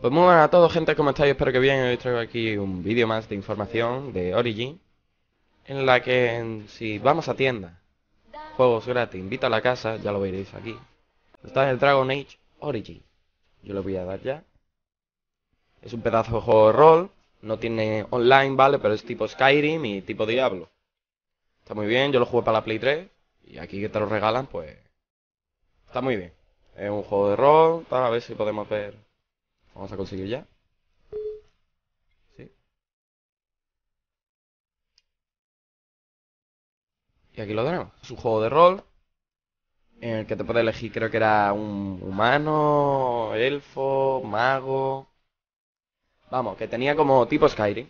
Pues muy buenas a todos, gente, ¿cómo estáis? Espero que bien. Hoy traigo aquí un vídeo más de información de Origin, en la que si vamos a tienda, juegos gratis, invita a la casa, ya lo veréis aquí. Está en el Dragon Age Origin. Yo lo voy a dar ya. Es un pedazo de juego de rol, no tiene online, ¿vale? Pero es tipo Skyrim y tipo Diablo. Está muy bien, yo lo jugué para la Play 3 y aquí que te lo regalan, pues está muy bien. Es un juego de rol, para ver si podemos ver. Vamos a conseguir ya. Sí. Y aquí lo tenemos. Es un juego de rol en el que te puedes elegir, creo que era un humano, elfo, mago. Vamos, que tenía como tipo Skyrim.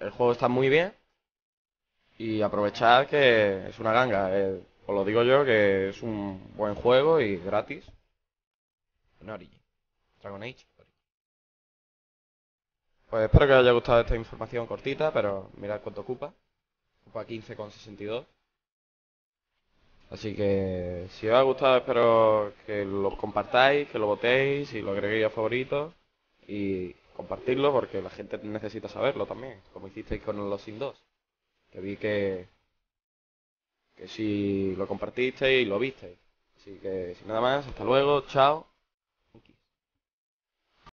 El juego está muy bien. Y aprovechad que es una ganga. Os lo digo yo, que es un buen juego y gratis. En Origin. Dragon Age. Pues espero que os haya gustado esta información cortita, pero mirad cuánto ocupa. Ocupa 15,62. Así que si os ha gustado, espero que lo compartáis, que lo votéis y lo agreguéis a favoritos. Y compartirlo porque la gente necesita saberlo también, como hicisteis con los Sims 2. Que vi que si lo compartisteis y lo visteis. Así que sin nada más, hasta luego, chao.